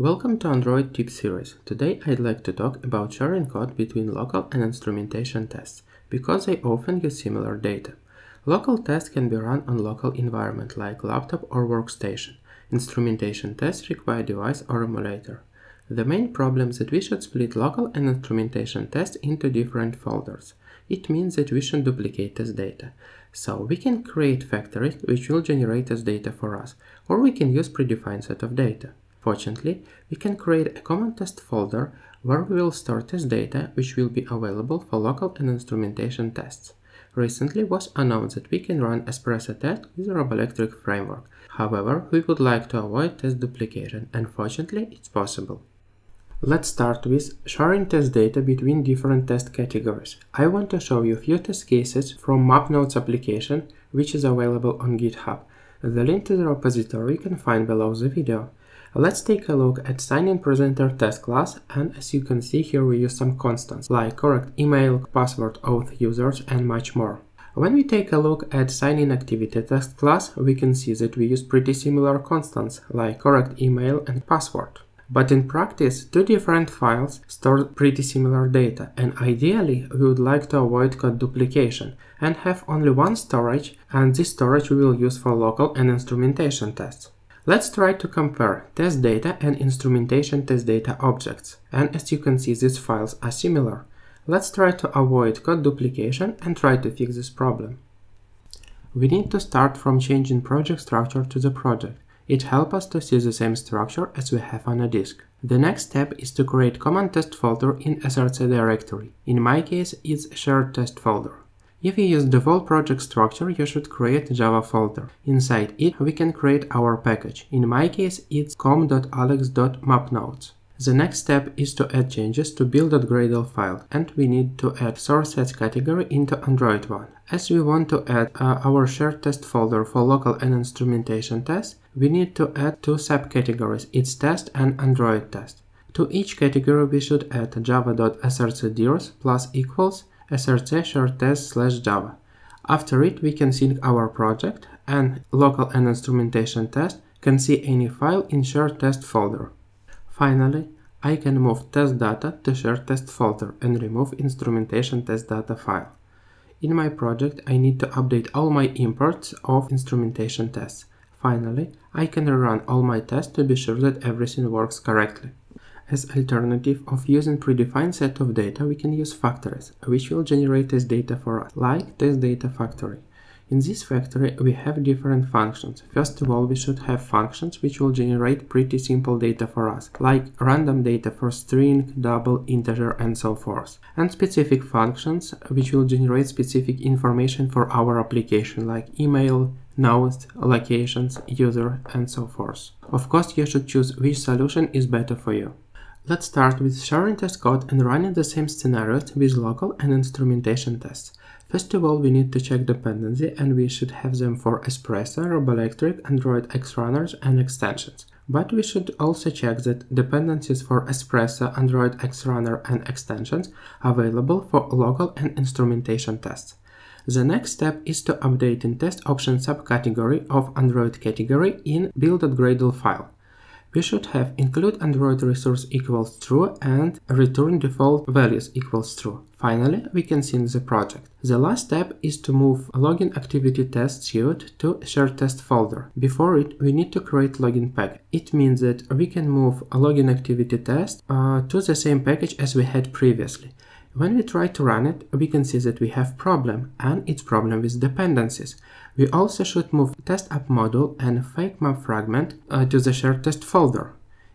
Welcome to Android Tip Series. Today I'd like to talk about sharing code between local and instrumentation tests, because they often use similar data. Local tests can be run on local environment like laptop or workstation. Instrumentation tests require device or emulator. The main problem is that we should split local and instrumentation tests into different folders. It means that we should duplicate test data. So we can create factories which will generate test data for us, or we can use predefined set of data. Fortunately, we can create a common test folder where we will store test data which will be available for local and instrumentation tests. Recently was announced that we can run Espresso test with the Robolectric framework. However, we would like to avoid test duplication, and fortunately it's possible. Let's start with sharing test data between different test categories. I want to show you a few test cases from MapNodes application, which is available on GitHub. The link to the repository you can find below the video. Let's take a look at SignInPresenterTest class, and as you can see here we use some constants like correct email, password, auth, users and much more. When we take a look at SignInActivityTest class, we can see that we use pretty similar constants like correct email and password. But in practice, two different files store pretty similar data, and ideally we would like to avoid code duplication and have only one storage, and this storage we will use for local and instrumentation tests. Let's try to compare test data and instrumentation test data objects, and as you can see these files are similar. Let's try to avoid code duplication and try to fix this problem. We need to start from changing project structure to the project. It helps us to see the same structure as we have on a disk. The next step is to create common test folder in SRC directory. In my case, it's shared test folder. If you use the default project structure, you should create Java folder. Inside it, we can create our package. In my case, it's com.alex.mapnodes. The next step is to add changes to build.gradle file, and we need to add source sets category into Android one. As we want to add our shared test folder for local and instrumentation tests, we need to add two subcategories, its test and Android test. To each category we should add java.src_dir = src shared test /java. After it we can sync our project, and local and instrumentation test can see any file in shared test folder. Finally, I can move test data to shared test folder and remove instrumentation test data file. In my project I need to update all my imports of instrumentation tests. Finally, I can rerun all my tests to be sure that everything works correctly. As alternative of using predefined set of data, we can use factories, which will generate test data for us, like TestDataFactory. In this factory we have different functions. First of all, we should have functions which will generate pretty simple data for us, like random data for string, double, integer and so forth. And specific functions which will generate specific information for our application, like email, nodes, locations, user and so forth. Of course, you should choose which solution is better for you. Let's start with sharing test code and running the same scenarios with local and instrumentation tests. First of all, we need to check dependency, and we should have them for Espresso, Robolectric, Android X runners and extensions. But we should also check that dependencies for Espresso, Android X runner and extensions are available for local and instrumentation tests. The next step is to update in test option subcategory of Android category in build.gradle file. We should have include Android resource = true and return default values = true. Finally, we can sync the project. The last step is to move LoginActivity Test suite to shared test folder. Before it, we need to create login package. It means that we can move LoginActivity Test to the same package as we had previously. When we try to run it, we can see that we have problem, and it's problem with dependencies. We also should move TestAppModule and FakeMapFragment to the shared test folder.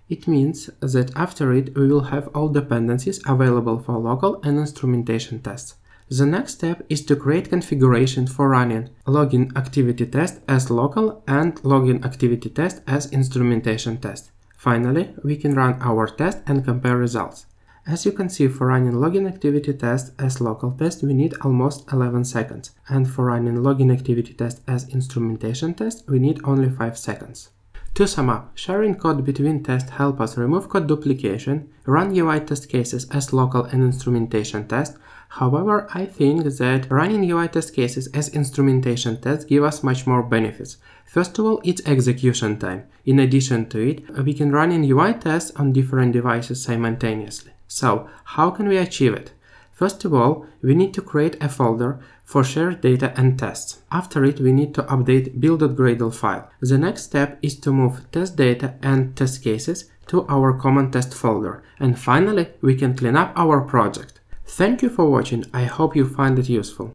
It means that after it we will have all dependencies available for local and instrumentation tests. The next step is to create configuration for running LoginActivity Test as local and LoginActivity Test as instrumentation test. Finally, we can run our test and compare results. As you can see, for running LoginActivity Test as local test we need almost 11 seconds, and for running LoginActivity Test as instrumentation test we need only 5 seconds. To sum up, sharing code between tests help us remove code duplication, run UI test cases as local and instrumentation tests. However, I think that running UI test cases as instrumentation tests give us much more benefits. First of all, it's execution time. In addition to it, we can run in UI tests on different devices simultaneously. So, how can we achieve it? First of all, we need to create a folder for shared data and tests. After it, we need to update build.gradle file. The next step is to move test data and test cases to our common test folder. And finally, we can clean up our project. Thank you for watching. I hope you find it useful.